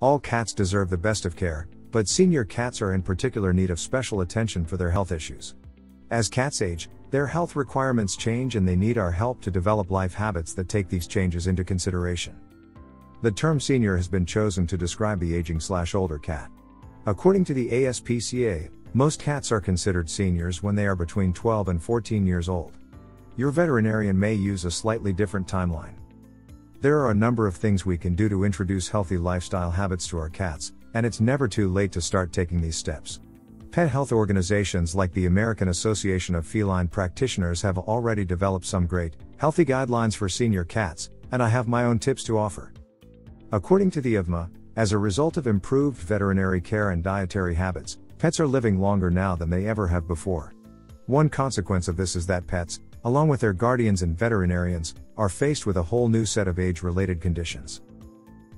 All cats deserve the best of care, but senior cats are in particular need of special attention for their health issues. As cats age, their health requirements change and they need our help to develop life habits that take these changes into consideration. The term senior has been chosen to describe the aging/older cat. According to the ASPCA, most cats are considered seniors when they are between 12 and 14 years old. Your veterinarian may use a slightly different timeline. There are a number of things we can do to introduce healthy lifestyle habits to our cats, and it's never too late to start taking these steps. Pet health organizations like the American Association of Feline Practitioners have already developed some great, healthy guidelines for senior cats, and I have my own tips to offer. According to the AVMA, as a result of improved veterinary care and dietary habits, pets are living longer now than they ever have before. One consequence of this is that pets, along with their guardians and veterinarians, are faced with a whole new set of age-related conditions.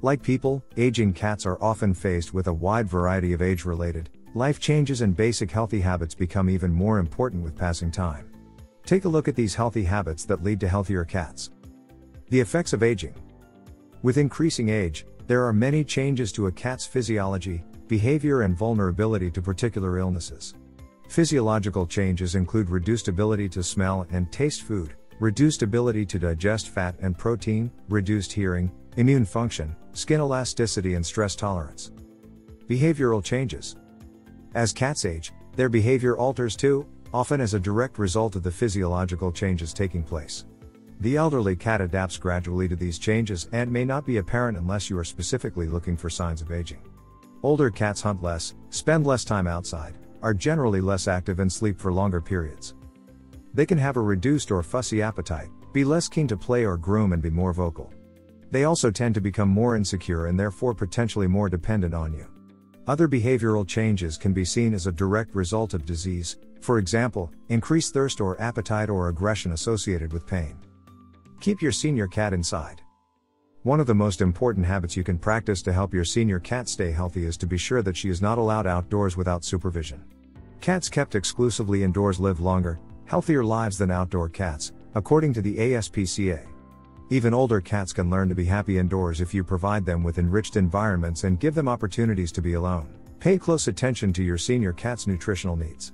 Like people, aging cats are often faced with a wide variety of age-related, life changes, and basic healthy habits become even more important with passing time. Take a look at these healthy habits that lead to healthier cats. The effects of aging. With increasing age, there are many changes to a cat's physiology, behavior, and vulnerability to particular illnesses. Physiological changes include reduced ability to smell and taste food, reduced ability to digest fat and protein, reduced hearing, immune function, skin elasticity, and stress tolerance. Behavioral changes. As cats age, their behavior alters too, often as a direct result of the physiological changes taking place. The elderly cat adapts gradually to these changes and may not be apparent unless you are specifically looking for signs of aging. Older cats hunt less, spend less time outside, are generally less active, and sleep for longer periods. They can have a reduced or fussy appetite, be less keen to play or groom, and be more vocal. They also tend to become more insecure and therefore potentially more dependent on you. Other behavioral changes can be seen as a direct result of disease, for example, increased thirst or appetite or aggression associated with pain. Keep your senior cat inside. One of the most important habits you can practice to help your senior cat stay healthy is to be sure that she is not allowed outdoors without supervision. Cats kept exclusively indoors live longer, healthier lives than outdoor cats, according to the ASPCA. Even older cats can learn to be happy indoors if you provide them with enriched environments and give them opportunities to be alone. Pay close attention to your senior cat's nutritional needs.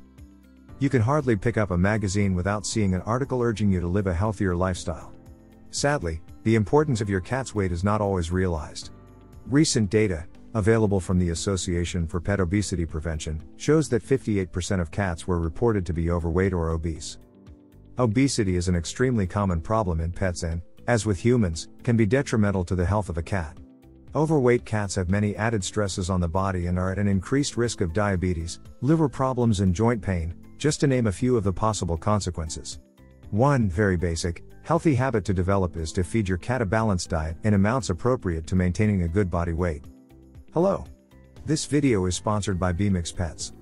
You can hardly pick up a magazine without seeing an article urging you to live a healthier lifestyle. Sadly, the importance of your cat's weight is not always realized. Recent data, available from the Association for Pet Obesity Prevention, shows that 58% of cats were reported to be overweight or obese. Obesity is an extremely common problem in pets and, as with humans, can be detrimental to the health of a cat. Overweight cats have many added stresses on the body and are at an increased risk of diabetes, liver problems, and joint pain, just to name a few of the possible consequences. One very basic, healthy habit to develop is to feed your cat a balanced diet in amounts appropriate to maintaining a good body weight. Hello! This video is sponsored by BeMix Pets.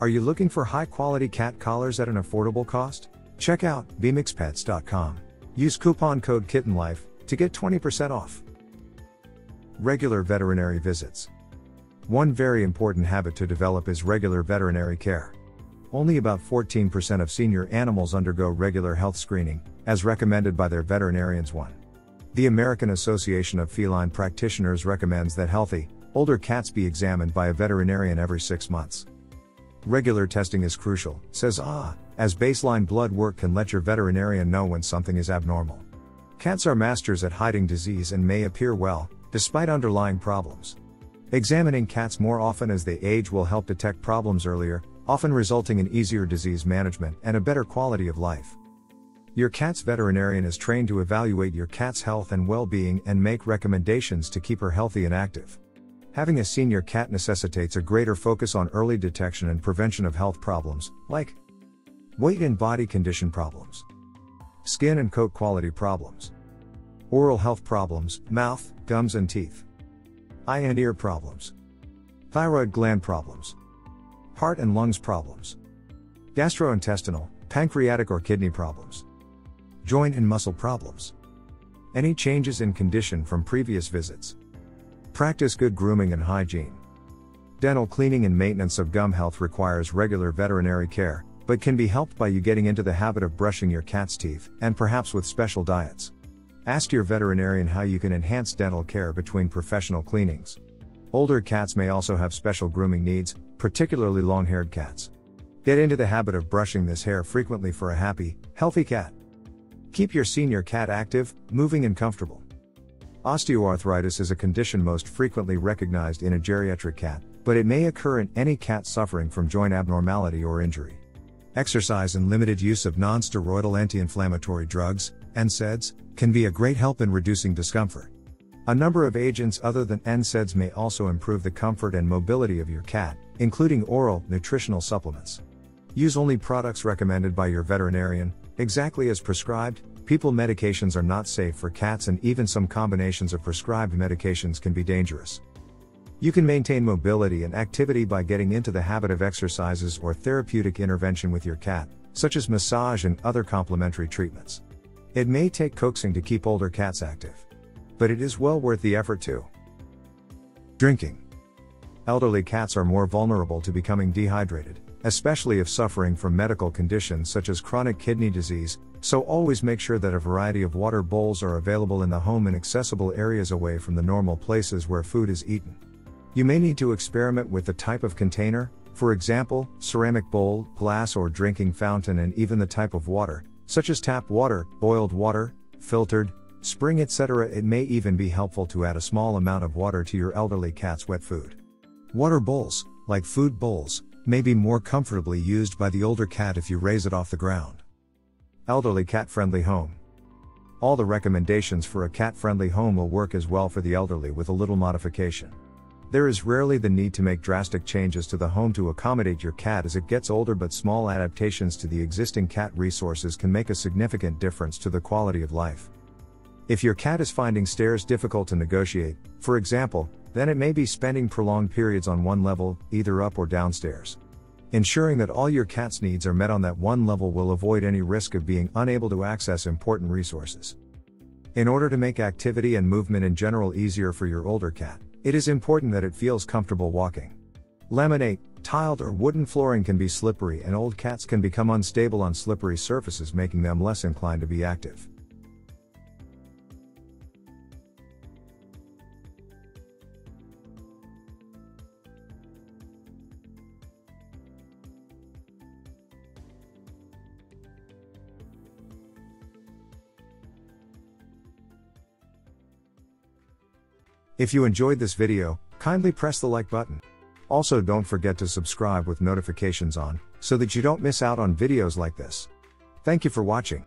Are you looking for high-quality cat collars at an affordable cost? Check out bemixpets.com. Use coupon code KittenLife to get 20% off. Regular veterinary visits. One very important habit to develop is regular veterinary care. Only about 14% of senior animals undergo regular health screening, as recommended by their veterinarians. The American Association of Feline Practitioners recommends that healthy, older cats be examined by a veterinarian every 6 months. Regular testing is crucial, says AVMA, as baseline blood work can let your veterinarian know when something is abnormal. Cats are masters at hiding disease and may appear well, despite underlying problems. Examining cats more often as they age will help detect problems earlier, often resulting in easier disease management and a better quality of life. Your cat's veterinarian is trained to evaluate your cat's health and well-being and make recommendations to keep her healthy and active. Having a senior cat necessitates a greater focus on early detection and prevention of health problems, like weight and body condition problems, skin and coat quality problems, oral health problems, mouth, gums and teeth, eye and ear problems, thyroid gland problems, heart and lungs problems, gastrointestinal, pancreatic or kidney problems, joint and muscle problems. Any changes in condition from previous visits. Practice good grooming and hygiene. Dental cleaning and maintenance of gum health requires regular veterinary care, but can be helped by you getting into the habit of brushing your cat's teeth, and perhaps with special diets. Ask your veterinarian how you can enhance dental care between professional cleanings. Older cats may also have special grooming needs, particularly long-haired cats. Get into the habit of brushing this hair frequently for a happy, healthy cat. Keep your senior cat active, moving and comfortable. Osteoarthritis is a condition most frequently recognized in a geriatric cat, but it may occur in any cat suffering from joint abnormality or injury. Exercise and limited use of non-steroidal anti-inflammatory drugs, NSAIDs, can be a great help in reducing discomfort. A number of agents other than NSAIDs may also improve the comfort and mobility of your cat, including oral, nutritional supplements. Use only products recommended by your veterinarian, exactly as prescribed. People medications are not safe for cats, and even some combinations of prescribed medications can be dangerous. You can maintain mobility and activity by getting into the habit of exercises or therapeutic intervention with your cat, such as massage and other complementary treatments. It may take coaxing to keep older cats active, but it is well worth the effort too. Drinking. Elderly cats are more vulnerable to becoming dehydrated, especially if suffering from medical conditions such as chronic kidney disease, so always make sure that a variety of water bowls are available in the home in accessible areas away from the normal places where food is eaten. You may need to experiment with the type of container, for example, ceramic bowl, glass or drinking fountain, and even the type of water, such as tap water, boiled water, filtered, spring, etc. It may even be helpful to add a small amount of water to your elderly cat's wet food. Water bowls, like food bowls, may be more comfortably used by the older cat if you raise it off the ground. Elderly cat-friendly home. All the recommendations for a cat-friendly home will work as well for the elderly with a little modification. There is rarely the need to make drastic changes to the home to accommodate your cat as it gets older, but small adaptations to the existing cat resources can make a significant difference to the quality of life. If your cat is finding stairs difficult to negotiate, for example, then it may be spending prolonged periods on one level, either up or downstairs. Ensuring that all your cat's needs are met on that one level will avoid any risk of being unable to access important resources. In order to make activity and movement in general easier for your older cat, it is important that it feels comfortable walking. Laminate, tiled or wooden flooring can be slippery, and old cats can become unstable on slippery surfaces, making them less inclined to be active. If you enjoyed this video, kindly press the like button. Also, don't forget to subscribe with notifications on, so that you don't miss out on videos like this. Thank you for watching.